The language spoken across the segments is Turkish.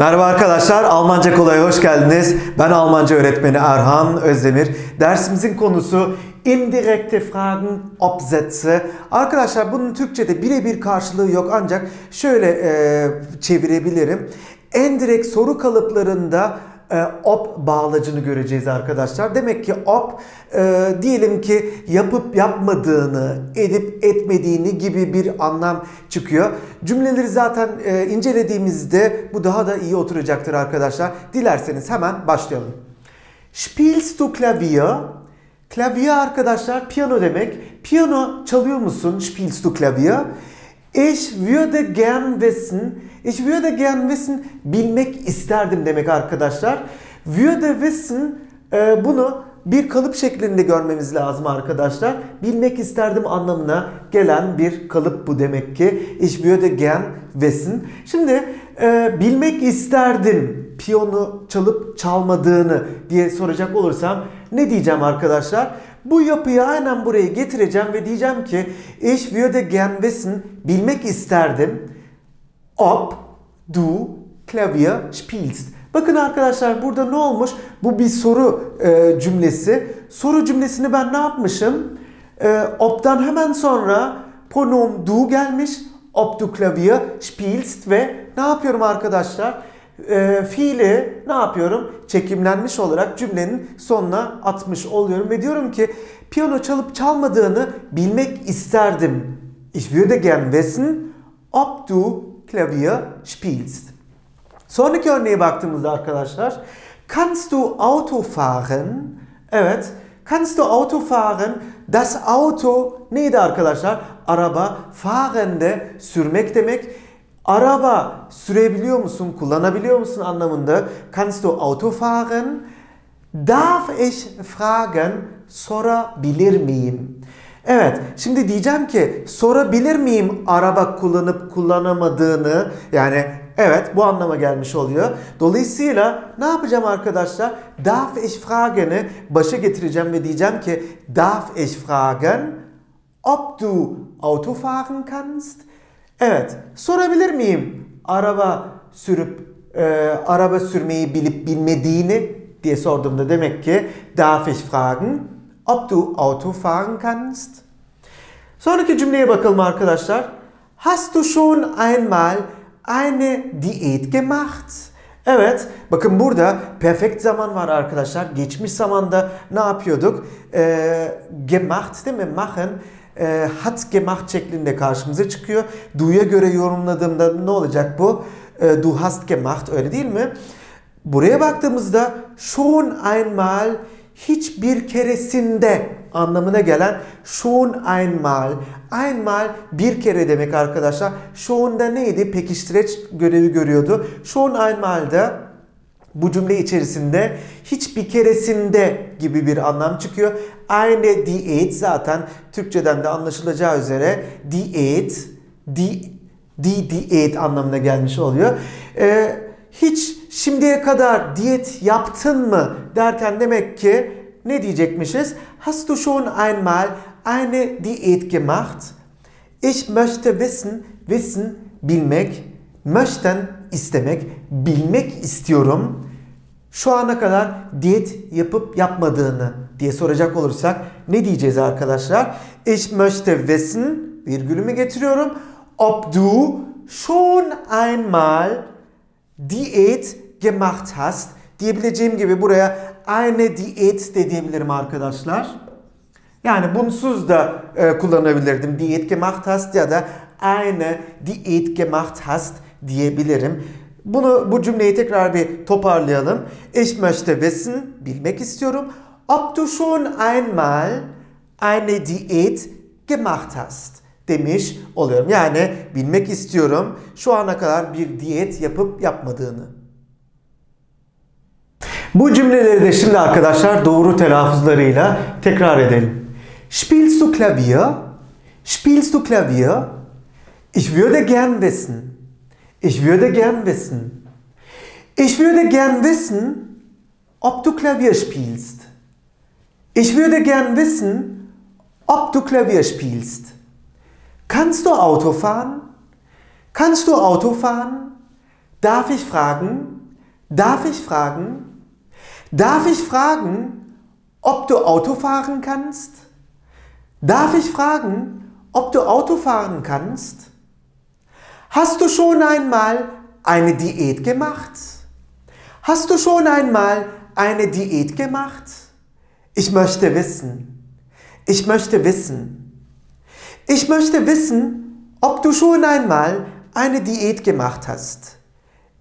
Merhaba arkadaşlar, Almanca Kolay'a hoş geldiniz. Ben Almanca öğretmeni Erhan Özdemir. Dersimizin konusu indirekte Fragen, Obsätze. Arkadaşlar bunun Türkçe'de birebir karşılığı yok ancak şöyle çevirebilirim. Endirekt soru kalıplarında ob bağlacını göreceğiz arkadaşlar. Demek ki ob diyelim ki yapıp yapmadığını, edip etmediğini gibi bir anlam çıkıyor. Cümleleri zaten incelediğimizde bu daha da iyi oturacaktır arkadaşlar. Dilerseniz hemen başlayalım. Spielst du Klavier? Klavier arkadaşlar piyano demek. Piyano çalıyor musun? Spielst du Klavier? Ich würde gern wissen, bilmek isterdim demek arkadaşlar. Würde wissen, bunu bir kalıp şeklinde görmemiz lazım arkadaşlar. Bilmek isterdim anlamına gelen bir kalıp bu demek ki. Ich würde gern wissen. Şimdi bilmek isterdim, piyano çalıp çalmadığını diye soracak olursam ne diyeceğim arkadaşlar? Bu yapıyı aynen buraya getireceğim ve diyeceğim ki Ich würde gern wissen, bilmek isterdim, ob du Klavier spielst. Bakın arkadaşlar burada ne olmuş? Bu bir soru cümlesi. Soru cümlesini ben ne yapmışım? Ob'dan hemen sonra pronom du gelmiş. Ob du Klavier spielst ve ne yapıyorum arkadaşlar? Fiili ne yapıyorum? Çekimlenmiş olarak cümlenin sonuna atmış oluyorum ve diyorum ki piyano çalıp çalmadığını bilmek isterdim. Ich würde gern wissen, ob du Klavier spielst. Sonraki örneğe baktığımızda arkadaşlar Kannst du Auto fahren? Evet. Kannst du Auto fahren? Das Auto neydi arkadaşlar? Araba. Fahren de sürmek demek. Araba sürebiliyor musun, kullanabiliyor musun anlamında. Kannst du Auto fahren? Darf ich fragen? Sorabilir miyim? Evet, şimdi diyeceğim ki sorabilir miyim araba kullanıp kullanamadığını? Yani evet, bu anlama gelmiş oluyor. Dolayısıyla ne yapacağım arkadaşlar? Darf ich fragen'i başa getireceğim ve diyeceğim ki Darf ich fragen? Ob du Auto fahren kannst? Evet, sorabilir miyim araba sürmeyi bilip bilmediğini diye sorduğumda demek ki Darf ich fragen, ob du Auto fahren kannst? Sonraki cümleye bakalım arkadaşlar. Hast du schon einmal eine Diät gemacht? Evet, bakın burada perfekt zaman var arkadaşlar. Geçmiş zamanda ne yapıyorduk? Gemacht değil mi? Machen. Hat gemacht şeklinde karşımıza çıkıyor. Du'ya göre yorumladığımda ne olacak bu? Du hast gemacht, öyle değil mi? Buraya baktığımızda schon einmal hiçbir keresinde anlamına gelen schon einmal. Einmal bir kere demek arkadaşlar. Schon'da neydi? Pekiştireç görevi görüyordu. Schon einmal'da bu cümle içerisinde hiçbir keresinde gibi bir anlam çıkıyor. Eine Diät zaten Türkçeden de anlaşılacağı üzere diyet, diyet anlamına gelmiş oluyor. Hiç şimdiye kadar diyet yaptın mı derken demek ki ne diyecekmişiz? Hast du schon einmal eine Diät gemacht? Ich möchte wissen, wissen bilmek, möchten istemek, bilmek istiyorum. Şu ana kadar diyet yapıp yapmadığını diye soracak olursak ne diyeceğiz arkadaşlar? Ich möchte wissen, virgülümü getiriyorum. Ob du schon einmal Diät gemacht hast diyebileceğim gibi buraya eine Diät de diyebilirim arkadaşlar. Yani bunsuz da kullanabilirdim. Diät gemacht hast ya da eine Diät gemacht hast diyebilirim. Bu cümleyi tekrar bir toparlayalım. Ich möchte wissen, bilmek istiyorum. Ob du schon einmal eine Diät gemacht hast demiş oluyorum. Yani bilmek istiyorum şu ana kadar bir diyet yapıp yapmadığını. Bu cümleleri de şimdi arkadaşlar doğru telaffuzlarıyla tekrar edelim. Spielst du Klavier? Spielst du Klavier? Ich würde gern wissen. Ich würde gern wissen. Ich würde gern wissen, ob du Klavier spielst. Ich würde gern wissen, ob du Klavier spielst. Kannst du Auto fahren? Kannst du Auto fahren? Darf ich fragen? Darf ich fragen? Darf ich fragen, ob du Auto fahren kannst? Darf ich fragen, ob du Auto fahren kannst? Hast du schon einmal eine Diät gemacht? Hast du schon einmal eine Diät gemacht? Ich möchte wissen. Ich möchte wissen. Ich möchte wissen, ob du schon einmal eine Diät gemacht hast.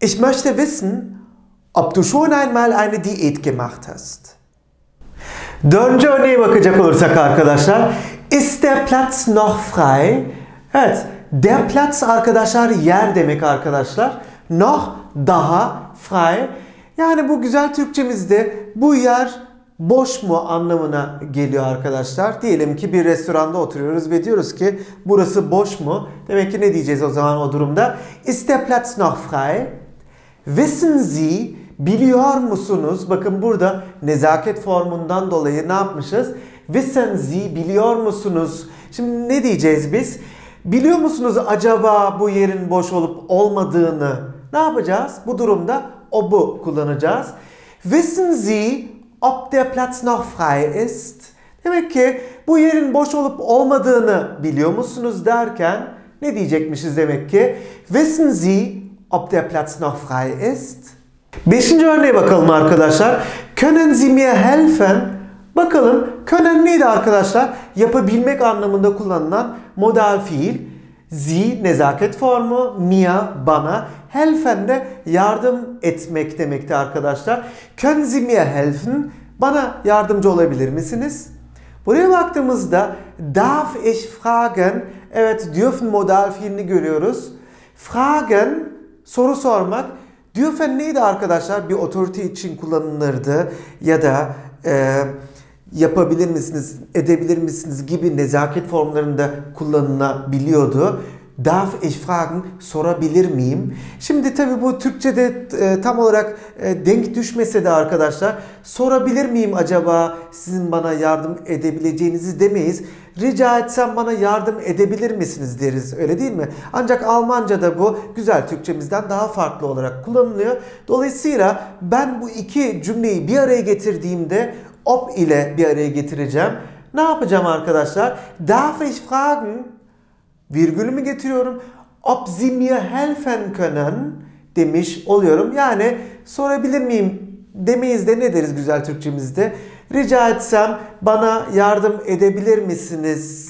Ich möchte wissen, ob du schon einmal eine Diät gemacht hast. Dönce örneğe bakacak olursak arkadaşlar, ist der Platz noch frei? Evet, der Platz arkadaşlar yer demek arkadaşlar. Noch, daha, frei. Yani bu güzel Türkçemizde bu yer boş mu anlamına geliyor arkadaşlar. Diyelim ki bir restoranda oturuyoruz ve diyoruz ki burası boş mu? Demek ki ne diyeceğiz o zaman o durumda? Ist der Platz noch frei? Wissen Sie, biliyor musunuz? Bakın burada nezaket formundan dolayı ne yapmışız? Wissen Sie, biliyor musunuz? Şimdi ne diyeceğiz biz? Biliyor musunuz acaba bu yerin boş olup olmadığını? Ne yapacağız? Bu durumda ob'u kullanacağız. Wissen Sie, ob der Platz noch frei ist? Demek ki bu yerin boş olup olmadığını biliyor musunuz derken ne diyecekmişiz demek ki? Wissen Sie, ob der Platz noch frei ist? Beşinci örneğe bakalım arkadaşlar. Können Sie mir helfen? Bakalım können neydi arkadaşlar? Yapabilmek anlamında kullanılan modal fiil. Sie nezaket formu, mir bana, helfen de yardım etmek demekti arkadaşlar. Können Sie mir helfen? Bana yardımcı olabilir misiniz? Buraya baktığımızda darf ich fragen? Evet, dürfen modal fiilini görüyoruz. Fragen soru sormak. Dürfen neydi arkadaşlar? Bir otorite için kullanılırdı ya da yapabilir misiniz, edebilir misiniz gibi nezaket formlarında kullanılabiliyordu. Darf ich fragen? Sorabilir miyim? Şimdi tabi bu Türkçe'de tam olarak denk düşmese de arkadaşlar sorabilir miyim acaba sizin bana yardım edebileceğinizi demeyiz. Rica etsem bana yardım edebilir misiniz deriz, öyle değil mi? Ancak Almanca'da bu güzel Türkçemizden daha farklı olarak kullanılıyor. Dolayısıyla ben bu iki cümleyi bir araya getirdiğimde ob ile bir araya getireceğim. Ne yapacağım arkadaşlar? Darf ich fragen? Virgülümü getiriyorum. Ob Sie mir helfen können demiş oluyorum. Yani sorabilir miyim demeyiz de ne deriz güzel Türkçemizde? Rica etsem bana yardım edebilir misiniz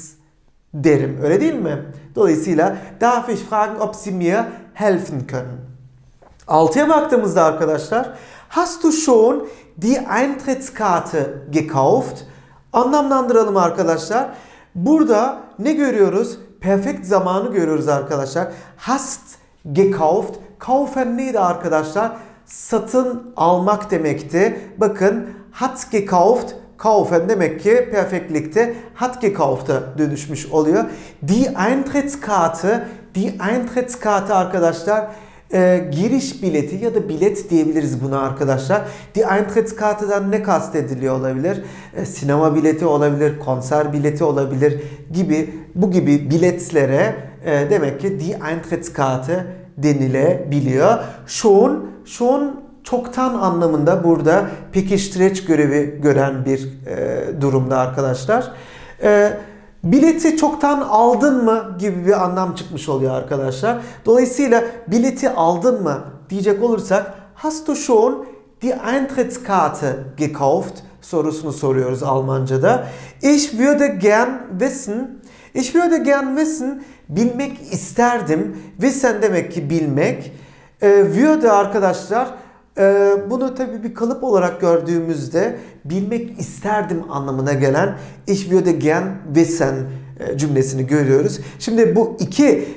derim. Öyle değil mi? Dolayısıyla darf ich fragen, ob Sie mir helfen können. Altıya baktığımızda arkadaşlar, hast du schon die Eintrittskarte gekauft? Anlamlandıralım arkadaşlar. Burada ne görüyoruz? Perfekt zamanı görüyoruz arkadaşlar. Hast gekauft. Kaufen neydi arkadaşlar? Satın almak demekti. Bakın hat gekauft. Kaufen demek ki perfektlikte hat gekaufta dönüşmüş oluyor. Die Eintrittskarte. Die Eintrittskarte arkadaşlar giriş bileti ya da bilet diyebiliriz buna arkadaşlar. Die Eintrittskarte'dan ne kastediliyor olabilir? Sinema bileti olabilir, konser bileti olabilir gibi bu gibi biletlere demek ki die Eintrittskarte denilebiliyor. Schon çoktan anlamında burada pekiştireç görevi gören bir durumda arkadaşlar. Bileti çoktan aldın mı gibi bir anlam çıkmış oluyor arkadaşlar. Dolayısıyla bileti aldın mı diyecek olursak hast du schon die Eintrittskarte gekauft sorusunu soruyoruz Almanca'da. Ich würde gern wissen. Ich würde gern wissen. Bilmek isterdim. Wissen demek ki bilmek. Würde arkadaşlar bunu tabii bir kalıp olarak gördüğümüzde bilmek isterdim anlamına gelen ich würde gern wissen cümlesini görüyoruz. Şimdi bu iki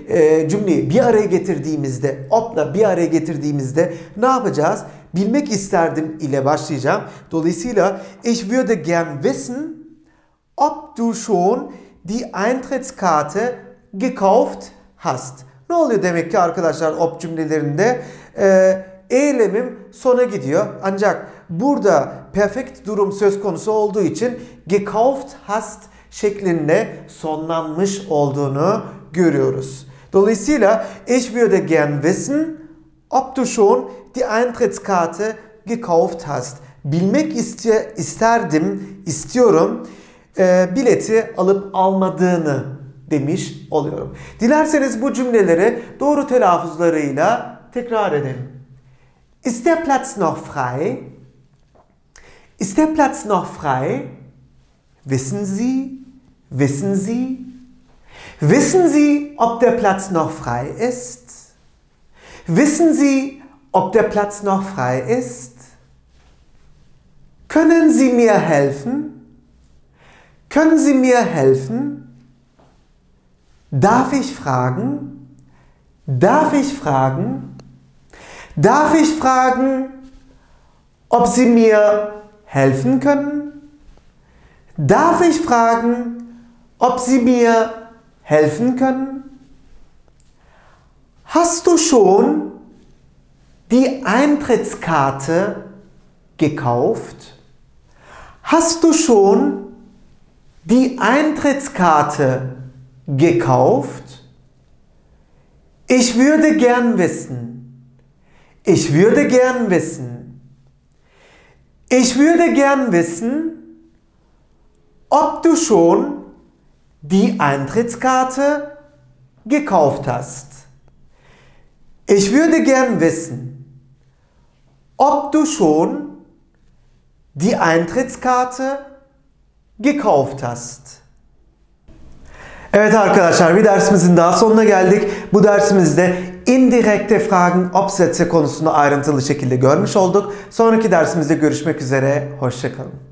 cümleyi bir araya getirdiğimizde ob'la bir araya getirdiğimizde ne yapacağız? Bilmek isterdim ile başlayacağım. Dolayısıyla ich würde gern wissen ob du schon die Eintrittskarte gekauft hast. Ne oluyor demek ki arkadaşlar ob cümlelerinde? Eylemim sona gidiyor. Ancak burada perfekt durum söz konusu olduğu için gekauft hast şeklinde sonlanmış olduğunu görüyoruz. Dolayısıyla ich würde gern wissen ob du schon die Eintrittskarte gekauft hast. Bilmek istiyorum bileti alıp almadığını demiş oluyorum. Dilerseniz bu cümleleri doğru telaffuzlarıyla tekrar edelim. Ist der Platz noch frei? Ist der Platz noch frei? Wissen Sie? Wissen Sie? Wissen Sie, ob der Platz noch frei ist? Wissen Sie, ob der Platz noch frei ist? Können Sie mir helfen? Können Sie mir helfen? Darf ich fragen? Darf ich fragen? Darf ich fragen, ob Sie mir helfen können? Darf ich fragen, ob Sie mir helfen können? Hast du schon die Eintrittskarte gekauft? Hast du schon die Eintrittskarte gekauft? Ich würde gern wissen. Ich würde gern wissen. Ich würde gern wissen, ob du schon die Eintrittskarte gekauft hast. Ich würde gern wissen, ob du schon die Eintrittskarte gekauft hast. Evet arkadaşlar, bir dersimizin daha sonuna geldik. Bu dersimizde indirekte Fragen Absätze konusunu ayrıntılı şekilde görmüş olduk. Sonraki dersimizde görüşmek üzere. Hoşça kalın.